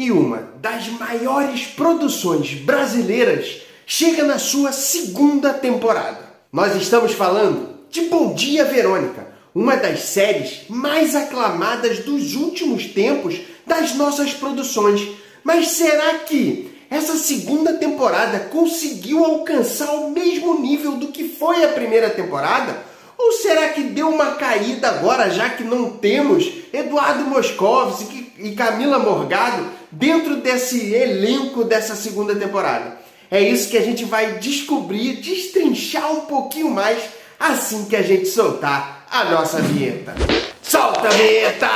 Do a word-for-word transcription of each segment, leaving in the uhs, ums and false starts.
E uma das maiores produções brasileiras chega na sua segunda temporada. Nós estamos falando de Bom Dia, Verônica, uma das séries mais aclamadas dos últimos tempos das nossas produções. Mas será que essa segunda temporada conseguiu alcançar o mesmo nível do que foi a primeira temporada? Ou será que deu uma caída agora, já que não temos Eduardo Moscovici e Camila Morgado dentro desse elenco dessa segunda temporada? É isso que a gente vai descobrir, destrinchar um pouquinho mais assim que a gente soltar a nossa vinheta. Solta a vinheta!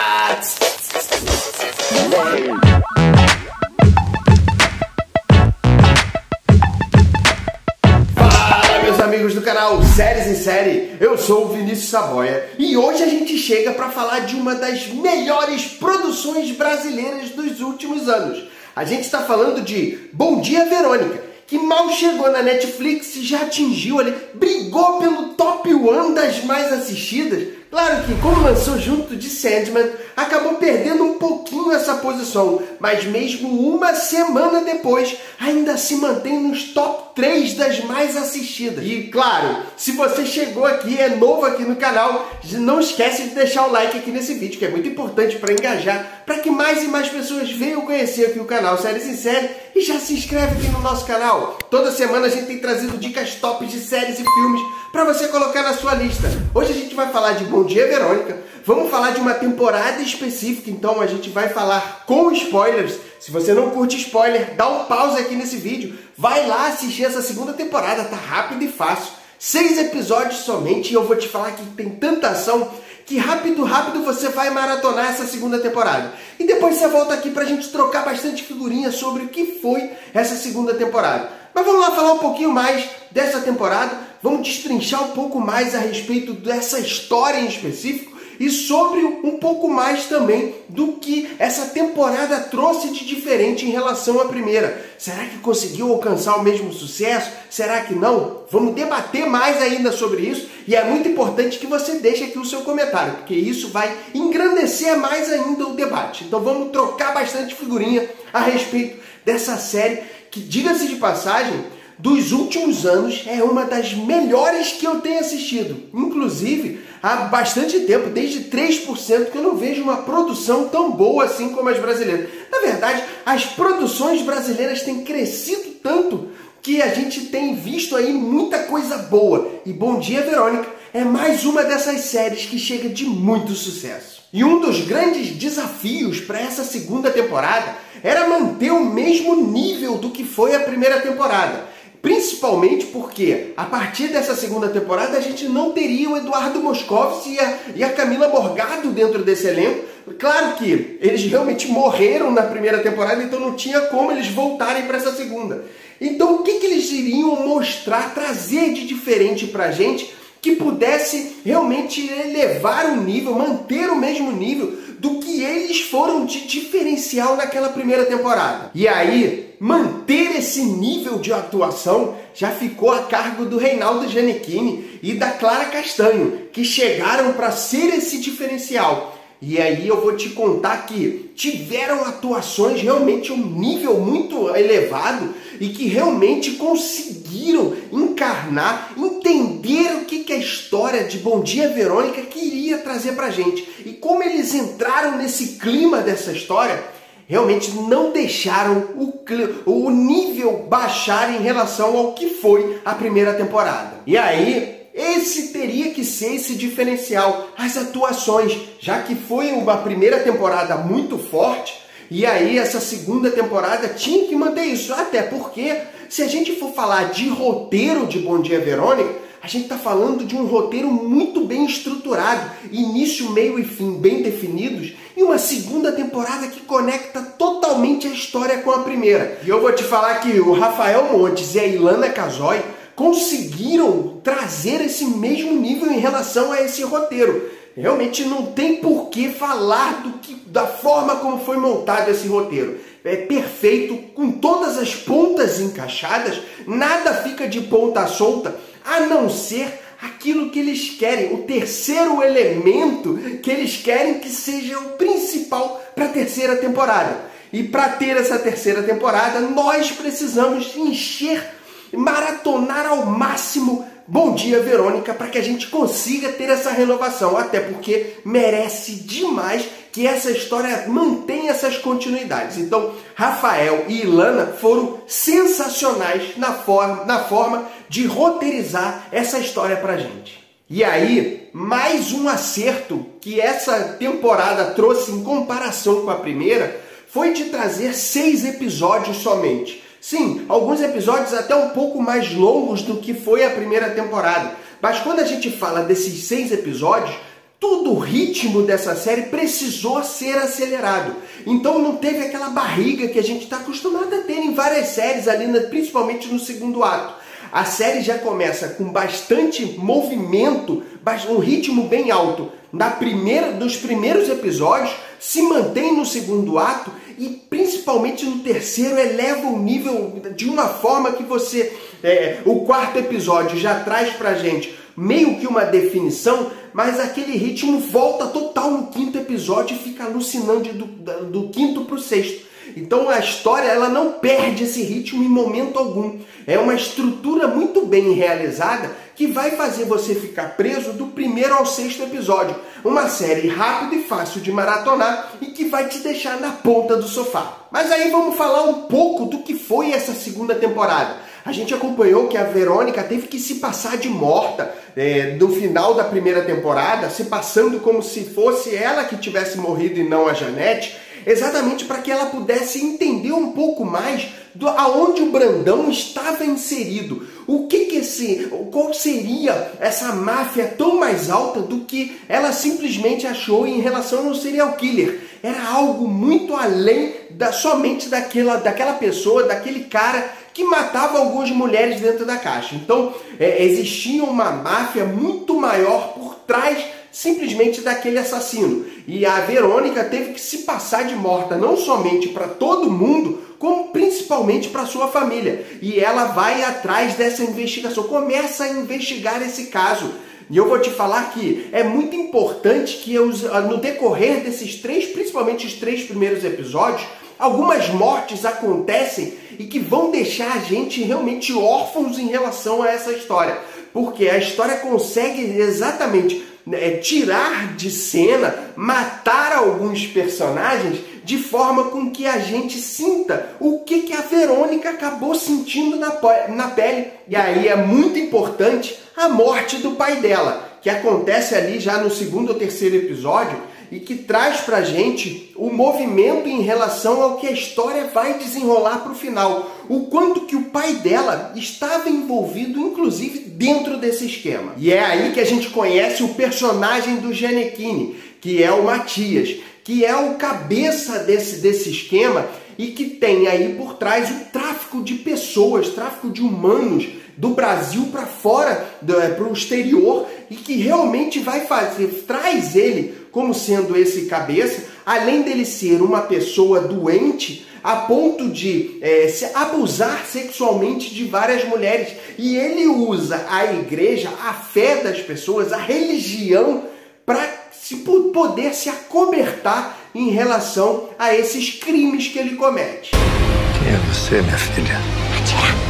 Amigos do canal Séries em Série, eu sou o Vinícius Saboya e hoje a gente chega para falar de uma das melhores produções brasileiras dos últimos anos. A gente está falando de Bom Dia, Verônica, que mal chegou na Netflix e já atingiu ali, brigou pelo top um das mais assistidas. Claro que, como lançou junto de Sandman, acabou perdendo um pouquinho essa posição, mas mesmo uma semana depois, ainda se mantém nos top três das mais assistidas. E claro, se você chegou aqui, é novo aqui no canal, não esquece de deixar o like aqui nesse vídeo, que é muito importante para engajar, para que mais e mais pessoas venham conhecer aqui o canal Séries em Série e já se inscreve aqui no nosso canal. Toda semana a gente tem trazido dicas tops de séries e filmes para você colocar na sua lista. Hoje a gente vai falar de Bom Dia, Verônica. Vamos falar de uma temporada específica, então a gente vai falar com spoilers. Se você não curte spoiler, dá um pause aqui nesse vídeo, vai lá assistir essa segunda temporada, tá rápido e fácil. Seis episódios somente e eu vou te falar que tem tanta ação que rápido, rápido você vai maratonar essa segunda temporada. E depois você volta aqui pra gente trocar bastante figurinha sobre o que foi essa segunda temporada. Mas vamos lá falar um pouquinho mais dessa temporada, vamos destrinchar um pouco mais a respeito dessa história em específico, e sobre um pouco mais também do que essa temporada trouxe de diferente em relação à primeira. Será que conseguiu alcançar o mesmo sucesso? Será que não? Vamos debater mais ainda sobre isso. E é muito importante que você deixe aqui o seu comentário, porque isso vai engrandecer mais ainda o debate. Então vamos trocar bastante figurinha a respeito dessa série que, diga-se de passagem, dos últimos anos é uma das melhores que eu tenho assistido. Inclusive, há bastante tempo, desde três por cento, que eu não vejo uma produção tão boa assim como as brasileiras. Na verdade, as produções brasileiras têm crescido tanto que a gente tem visto aí muita coisa boa. E Bom Dia, Verônica é mais uma dessas séries que chega de muito sucesso. E um dos grandes desafios para essa segunda temporada era manter o mesmo nível do que foi a primeira temporada. Principalmente porque, a partir dessa segunda temporada, a gente não teria o Eduardo Moscovici e a, e a Camila Morgado dentro desse elenco. Claro que eles realmente morreram na primeira temporada, então não tinha como eles voltarem para essa segunda. Então o que, que eles iriam mostrar, trazer de diferente para a gente, que pudesse realmente elevar o nível, manter o mesmo nível do que eles foram de diferencial naquela primeira temporada? E aí, manter esse nível de atuação já ficou a cargo do Reynaldo Gianecchini e da Clara Castanho, que chegaram para ser esse diferencial. E aí eu vou te contar que tiveram atuações realmente um nível muito elevado e que realmente conseguiram encarnar, entender o que, que a história de Bom Dia, Verônica queria trazer pra gente. E como eles entraram nesse clima dessa história, realmente não deixaram o, o nível baixar em relação ao que foi a primeira temporada. E aí, esse teria que ser esse diferencial, as atuações, já que foi uma primeira temporada muito forte, e aí essa segunda temporada tinha que manter isso, até porque, se a gente for falar de roteiro de Bom Dia, Verônica, a gente está falando de um roteiro muito bem estruturado, início, meio e fim bem definidos, e uma segunda temporada que conecta totalmente a história com a primeira. E eu vou te falar que o Rafael Montes e a Ilana Casoy conseguiram trazer esse mesmo nível em relação a esse roteiro. Realmente não tem por que falar do que, da forma como foi montado esse roteiro. É perfeito, com todas as pontas encaixadas, nada fica de ponta solta, a não ser aquilo que eles querem, o terceiro elemento que eles querem que seja o principal para a terceira temporada. E para ter essa terceira temporada, nós precisamos encher, maratonar ao máximo Bom Dia, Verônica, para que a gente consiga ter essa renovação, até porque merece demais que essa história mantenha essas continuidades. Então, Rafael e Ilana foram sensacionais na forma, na forma de roteirizar essa história para a gente. E aí, mais um acerto que essa temporada trouxe em comparação com a primeira foi de trazer seis episódios somente. Sim, alguns episódios até um pouco mais longos do que foi a primeira temporada. Mas quando a gente fala desses seis episódios, todo o ritmo dessa série precisou ser acelerado. Então não teve aquela barriga que a gente está acostumado a ter em várias séries, ali, principalmente no segundo ato. A série já começa com bastante movimento, um ritmo bem alto. Na primeira, dos primeiros episódios, se mantém no segundo ato e principalmente no terceiro eleva o nível de uma forma que você... É, o quarto episódio já traz pra gente meio que uma definição, mas aquele ritmo volta total no quinto episódio e fica alucinante do, do quinto pro sexto. Então a história ela não perde esse ritmo em momento algum. É uma estrutura muito bem realizada que vai fazer você ficar preso do primeiro ao sexto episódio. Uma série rápida e fácil de maratonar e que vai te deixar na ponta do sofá. Mas aí vamos falar um pouco do que foi essa segunda temporada. A gente acompanhou que a Verônica teve que se passar de morta é, no final da primeira temporada, se passando como se fosse ela que tivesse morrido e não a Janete, exatamente para que ela pudesse entender um pouco mais do, aonde o Brandão estava inserido. O que que esse, qual seria essa máfia tão mais alta do que ela simplesmente achou em relação ao serial killer? Era algo muito além da, somente daquela, daquela pessoa, daquele cara que matava algumas mulheres dentro da caixa. Então, é, existia uma máfia muito maior por trás simplesmente daquele assassino. E a Verônica teve que se passar de morta, não somente para todo mundo, como principalmente para sua família. E ela vai atrás dessa investigação, começa a investigar esse caso. E eu vou te falar que é muito importante que eu, no decorrer desses três, principalmente os três primeiros episódios, algumas mortes acontecem e que vão deixar a gente realmente órfãos em relação a essa história. Porque a história consegue exatamente... É, tirar de cena, matar alguns personagens de forma com que a gente sinta o que, que a Verônica acabou sentindo na, na pele. E aí é muito importante a morte do pai dela, que acontece ali já no segundo ou terceiro episódio e que traz pra gente o movimento em relação ao que a história vai desenrolar pro final. O quanto que o pai dela estava envolvido, inclusive, dentro desse esquema. E é aí que a gente conhece o personagem do Gianecchini, que é o Matias, que é o cabeça desse, desse esquema e que tem aí por trás o tráfico de pessoas, tráfico de humanos do Brasil para fora, para o exterior, e que realmente vai fazer, traz ele como sendo esse cabeça, além dele ser uma pessoa doente, a ponto de é, se abusar sexualmente de várias mulheres. E ele usa a igreja, a fé das pessoas, a religião, para se poder se acobertar em relação a esses crimes que ele comete. Quem é você, minha filha? Atira.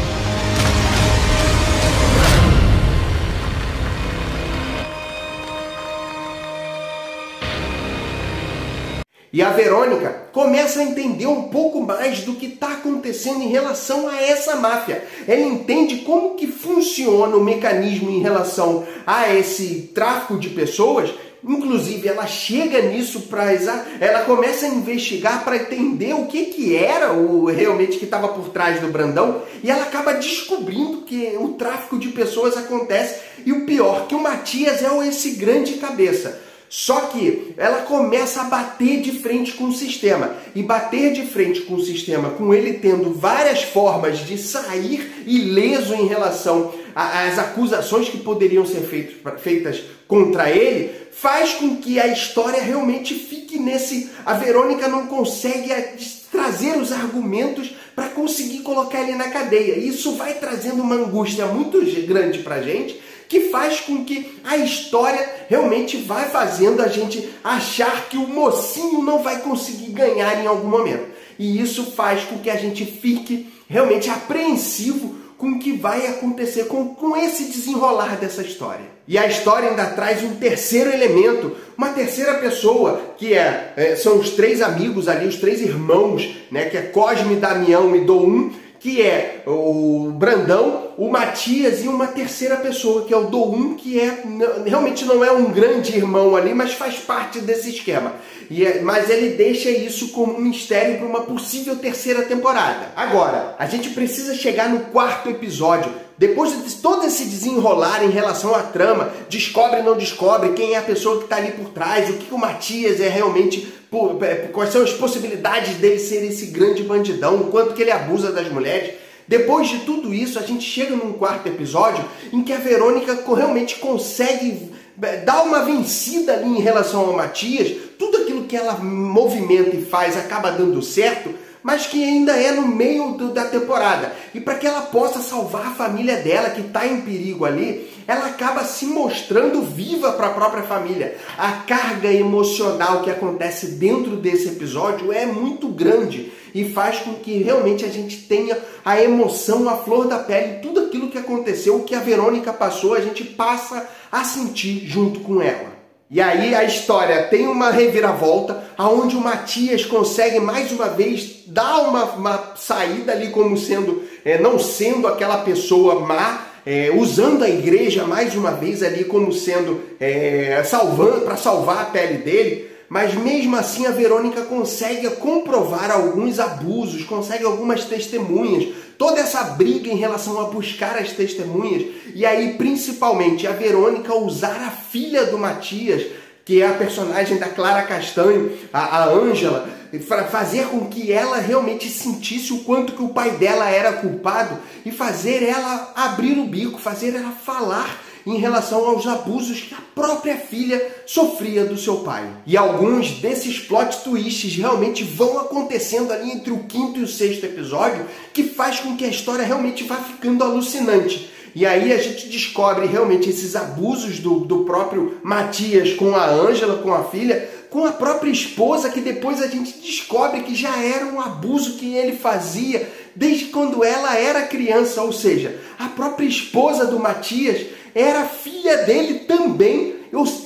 E a Verônica começa a entender um pouco mais do que está acontecendo em relação a essa máfia. Ela entende como que funciona o mecanismo em relação a esse tráfico de pessoas. Inclusive, ela chega nisso para exa... ela começa a investigar para entender o que, que era o realmente que estava por trás do Brandão, e ela acaba descobrindo que o tráfico de pessoas acontece, e o pior, que o Matias é esse grande cabeça. Só que ela começa a bater de frente com o sistema. E bater de frente com o sistema, com ele tendo várias formas de sair ileso em relação às acusações que poderiam ser feitas contra ele, faz com que a história realmente fique nesse... A Verônica não consegue trazer os argumentos para conseguir colocar ele na cadeia. Isso vai trazendo uma angústia muito grande pra gente, que faz com que a história realmente vai fazendo a gente achar que o mocinho não vai conseguir ganhar em algum momento. E isso faz com que a gente fique realmente apreensivo com o que vai acontecer com, com esse desenrolar dessa história. E a história ainda traz um terceiro elemento, uma terceira pessoa, que é, é são os três amigos ali, os três irmãos, né, que é Cosme, Damião e Doum, que é o Brandão, o Matias e uma terceira pessoa, que é o Doum, que é, realmente não é um grande irmão ali, mas faz parte desse esquema. E é, mas ele deixa isso como um mistério para uma possível terceira temporada. Agora, a gente precisa chegar no quarto episódio. Depois de todo esse desenrolar em relação à trama, descobre ou não descobre, quem é a pessoa que está ali por trás, o que o Matias é realmente, quais são as possibilidades dele ser esse grande bandidão, o quanto que ele abusa das mulheres. Depois de tudo isso, a gente chega num quarto episódio em que a Verônica realmente consegue dar uma vencida ali em relação ao Matias. Tudo aquilo que ela movimenta e faz acaba dando certo, mas que ainda é no meio do, da temporada. E para que ela possa salvar a família dela, que está em perigo ali, ela acaba se mostrando viva para a própria família. A carga emocional que acontece dentro desse episódio é muito grande e faz com que realmente a gente tenha a emoção, a flor da pele, tudo aquilo que aconteceu, o que a Verônica passou, a gente passa a sentir junto com ela. E aí a história tem uma reviravolta, aonde o Matias consegue mais uma vez dar uma, uma saída ali como sendo, é, não sendo aquela pessoa má, é, usando a igreja mais uma vez ali como sendo, é, salvando, para salvar a pele dele. Mas mesmo assim a Verônica consegue comprovar alguns abusos, consegue algumas testemunhas, toda essa briga em relação a buscar as testemunhas, e aí principalmente a Verônica usar a filha do Matias, que é a personagem da Clara Castanho, a Ângela, para fazer com que ela realmente sentisse o quanto que o pai dela era culpado e fazer ela abrir o bico, fazer ela falar em relação aos abusos que a própria filha sofria do seu pai. E alguns desses plot twists realmente vão acontecendo ali entre o quinto e o sexto episódio, que faz com que a história realmente vá ficando alucinante. E aí a gente descobre realmente esses abusos do, do próprio Matias com a Ângela, com a filha, com a própria esposa, que depois a gente descobre que já era um abuso que ele fazia desde quando ela era criança. Ou seja, a própria esposa do Matias era filha dele também,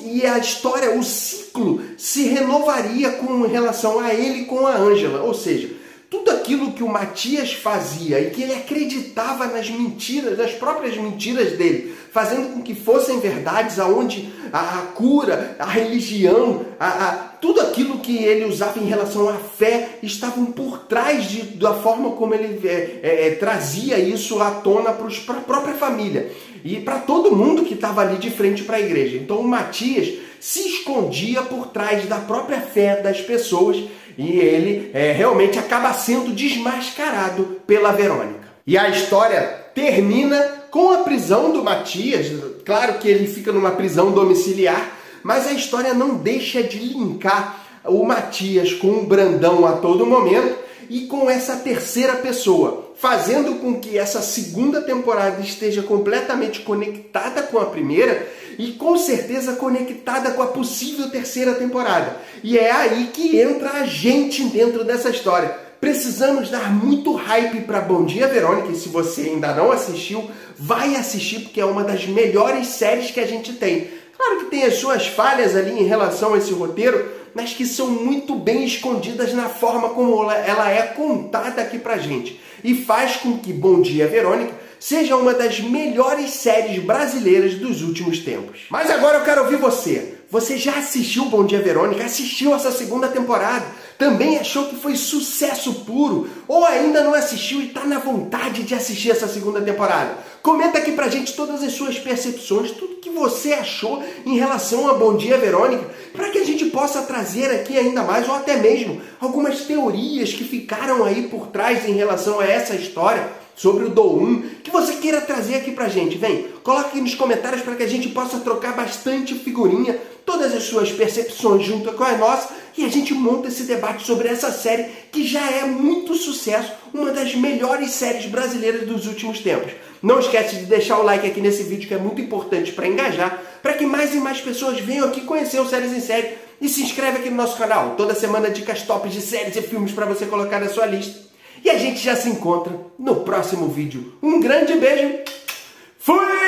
e a história, o ciclo se renovaria com relação a ele com a Ângela. Ou seja, tudo aquilo que o Matias fazia e que ele acreditava nas mentiras, nas próprias mentiras dele, fazendo com que fossem verdades, aonde a, a cura, a religião, a, a, tudo aquilo que ele usava em relação à fé, estavam por trás de, da forma como ele é, é, trazia isso à tona para a própria família e para todo mundo que estava ali de frente para a igreja. Então o Matias se escondia por trás da própria fé das pessoas e ele é, realmente acaba sendo desmascarado pela Verônica. E a história termina com a prisão do Matias. Claro que ele fica numa prisão domiciliar, mas a história não deixa de linkar o Matias com o Brandão a todo momento e com essa terceira pessoa, fazendo com que essa segunda temporada esteja completamente conectada com a primeira e com certeza conectada com a possível terceira temporada. E é aí que entra a gente dentro dessa história. Precisamos dar muito hype para Bom Dia, Verônica, e se você ainda não assistiu, vai assistir, porque é uma das melhores séries que a gente tem. Claro que tem as suas falhas ali em relação a esse roteiro, mas que são muito bem escondidas na forma como ela é contada aqui pra gente. E faz com que Bom Dia, Verônica seja uma das melhores séries brasileiras dos últimos tempos. Mas agora eu quero ouvir você. Você já assistiu Bom Dia, Verônica? Assistiu essa segunda temporada? Também achou que foi sucesso puro? Ou ainda não assistiu e está na vontade de assistir essa segunda temporada? Comenta aqui pra gente todas as suas percepções, tudo que você achou em relação a Bom Dia, Verônica, para que a gente possa trazer aqui ainda mais, ou até mesmo algumas teorias que ficaram aí por trás em relação a essa história. sobre o Doum, que você queira trazer aqui pra gente. Vem, coloca aqui nos comentários para que a gente possa trocar bastante figurinha, todas as suas percepções junto com a nossa, e a gente monta esse debate sobre essa série que já é muito sucesso, uma das melhores séries brasileiras dos últimos tempos. Não esquece de deixar o like aqui nesse vídeo, que é muito importante para engajar, para que mais e mais pessoas venham aqui conhecer o Séries em Série, e se inscreve aqui no nosso canal. Toda semana dicas tops de séries e filmes para você colocar na sua lista. E a gente já se encontra no próximo vídeo. Um grande beijo. Fui!